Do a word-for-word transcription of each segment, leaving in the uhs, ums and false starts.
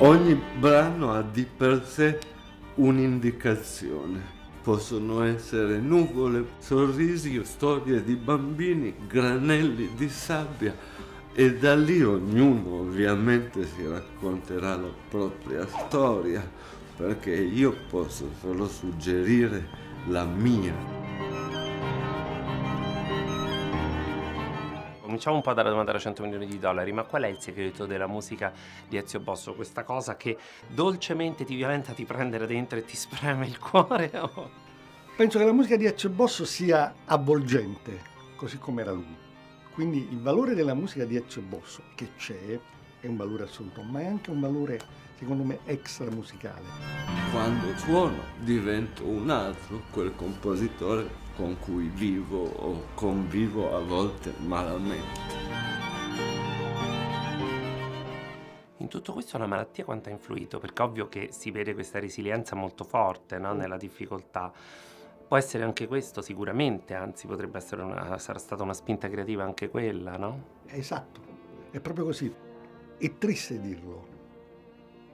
Ogni brano ha di per sé un'indicazione. Possono essere nuvole, sorrisi, storie di bambini, granelli di sabbia, e da lì ognuno ovviamente si racconterà la propria storia, perché io posso solo suggerire la mia. Cominciamo un po' dalla domanda da cento milioni di dollari, ma qual è il segreto della musica di Ezio Bosso? Questa cosa che dolcemente ti violenta, ti prende dentro e ti spreme il cuore? O... Penso che la musica di Ezio Bosso sia avvolgente, così come era lui. Quindi il valore della musica di Ezio Bosso, che c'è, è un valore assoluto, ma è anche un valore, secondo me, extra musicale. Quando suono divento un altro, quel compositore con cui vivo o convivo a volte malamente. In tutto questo la malattia quanto ha influito? Perché ovvio che si vede questa resilienza molto forte, no? Nella difficoltà. Può essere anche questo sicuramente, anzi potrebbe essere una, sarà stata una spinta creativa anche quella, no? Esatto, è proprio così. È triste dirlo,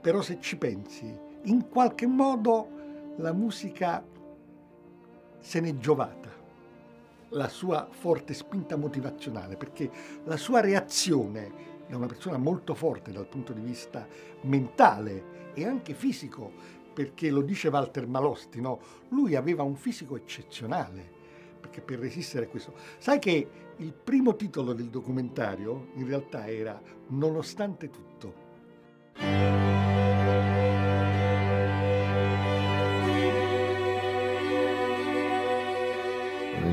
però se ci pensi, in qualche modo la musica se n'è giovata, la sua forte spinta motivazionale, perché la sua reazione, da una persona molto forte dal punto di vista mentale e anche fisico, perché lo dice Walter Malosti, no? Lui aveva un fisico eccezionale, perché per resistere a questo... Sai che il primo titolo del documentario in realtà era Nonostante tutto.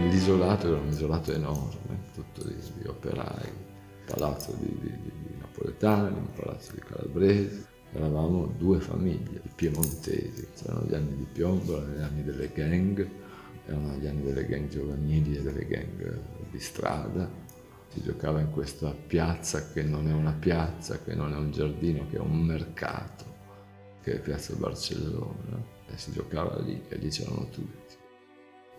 L'isolato era un isolato enorme, tutto di operai, palazzo di, di, di napoletani, un palazzo di calabresi. Eravamo due famiglie, i piemontesi, c'erano gli anni di piombo, gli anni delle gang, erano gli anni delle gang giovanili e delle gang di strada. Si giocava in questa piazza che non è una piazza, che non è un giardino, che è un mercato, che è Piazza Barcellona, e si giocava lì e lì c'erano tutti.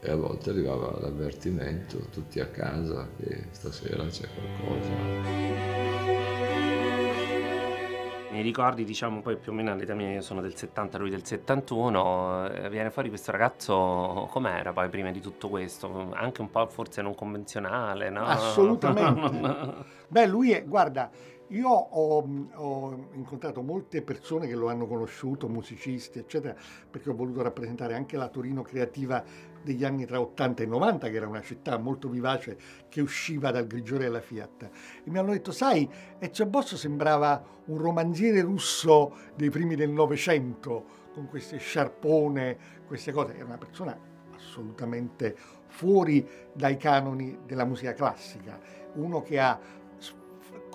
E a volte arrivava l'avvertimento, tutti a casa, che stasera c'è qualcosa. Nei ricordi, diciamo, poi più o meno all'età mia, io sono del settanta, lui del settantuno, viene fuori questo ragazzo, com'era poi prima di tutto questo? Anche un po' forse non convenzionale, no? Assolutamente. Beh, lui è, guarda, io ho, ho incontrato molte persone che lo hanno conosciuto, musicisti, eccetera, perché ho voluto rappresentare anche la Torino creativa degli anni tra ottanta e novanta, che era una città molto vivace, che usciva dal grigiore della Fiat. E mi hanno detto, sai, Ezio Bosso sembrava un romanziere russo dei primi del Novecento, con queste sciarpone, queste cose. Era una persona assolutamente fuori dai canoni della musica classica, uno che ha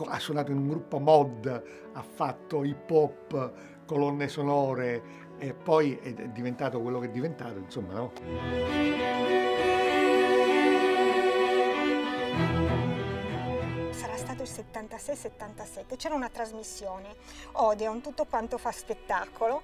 ha suonato in un gruppo mod, ha fatto hip hop, colonne sonore, e poi è diventato quello che è diventato, insomma, no? Sarà stato il settantasei settantasette, c'era una trasmissione, Odeon, tutto quanto fa spettacolo,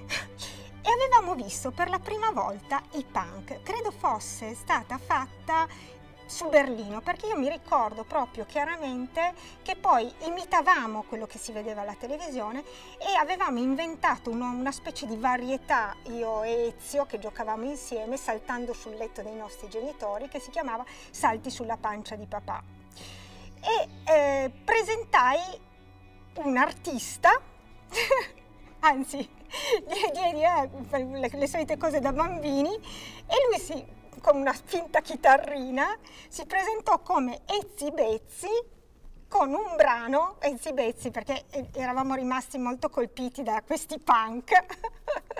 e avevamo visto per la prima volta i punk, credo fosse stata fatta su Berlino, perché io mi ricordo proprio chiaramente che poi imitavamo quello che si vedeva alla televisione e avevamo inventato uno, una specie di varietà, io e Ezio, che giocavamo insieme saltando sul letto dei nostri genitori, che si chiamava Salti sulla pancia di papà, e eh, presentai un artista anzi gli diedi eh, le, le solite cose da bambini, e lui si con una finta chitarrina, si presentò come Ezzi Bezzi con un brano, Ezzi Bezzi, perché eravamo rimasti molto colpiti da questi punk,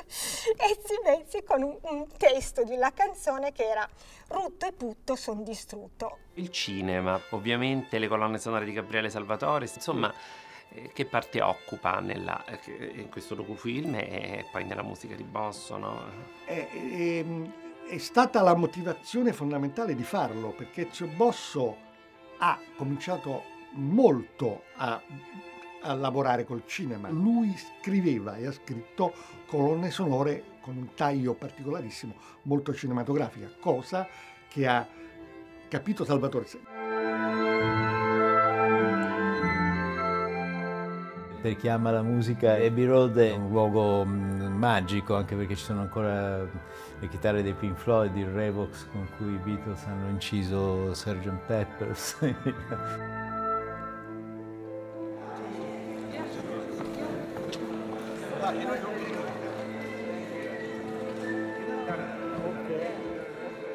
Ezzi Bezzi con un, un testo della canzone che era Rutto e putto son distrutto. Il cinema, ovviamente le colonne sonore di Gabriele Salvatores, insomma, che parte occupa nella, in questo docufilm e poi nella musica di Bosso, no? Eh, ehm... È stata la motivazione fondamentale di farlo, perché Ezio Bosso ha cominciato molto a, a lavorare col cinema. Lui scriveva e ha scritto colonne sonore con un taglio particolarissimo, molto cinematografica, cosa che ha capito Salvatore. per chi ama la musica. Abbey Road è un luogo magico, anche perché ci sono ancora le chitarre dei Pink Floyd, il Revox con cui i Beatles hanno inciso sergeant Peppers.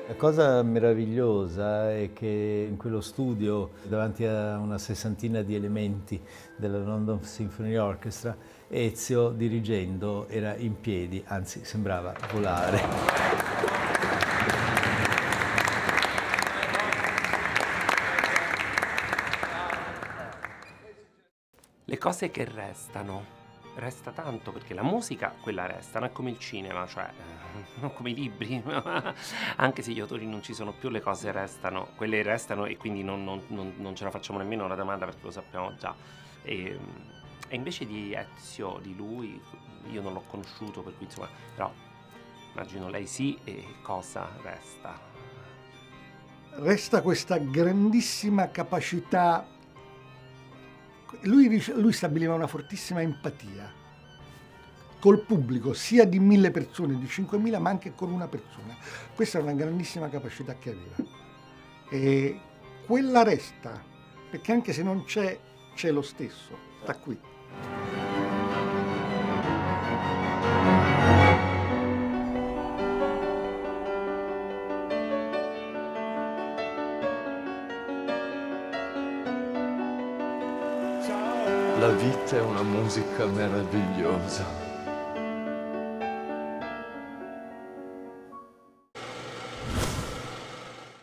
La cosa meravigliosa è che in quello studio, davanti a una sessantina di elementi della London Symphony Orchestra, Ezio, dirigendo, era in piedi, anzi sembrava volare. Le cose che restano. Resta tanto, perché la musica, quella resta, non è come il cinema, cioè non come i libri, anche se gli autori non ci sono più, le cose restano, quelle restano, e quindi non, non, non, non ce la facciamo nemmeno una domanda, perché lo sappiamo già. E, e invece di Ezio, di lui, io non l'ho conosciuto, per cui insomma, però immagino lei sì, e cosa resta? Resta questa grandissima capacità. Lui, lui stabiliva una fortissima empatia col pubblico, sia di mille persone, di cinquemila, ma anche con una persona. Questa è una grandissima capacità che aveva. E quella resta, perché anche se non c'è, c'è lo stesso, sta qui. La vita è una musica meravigliosa.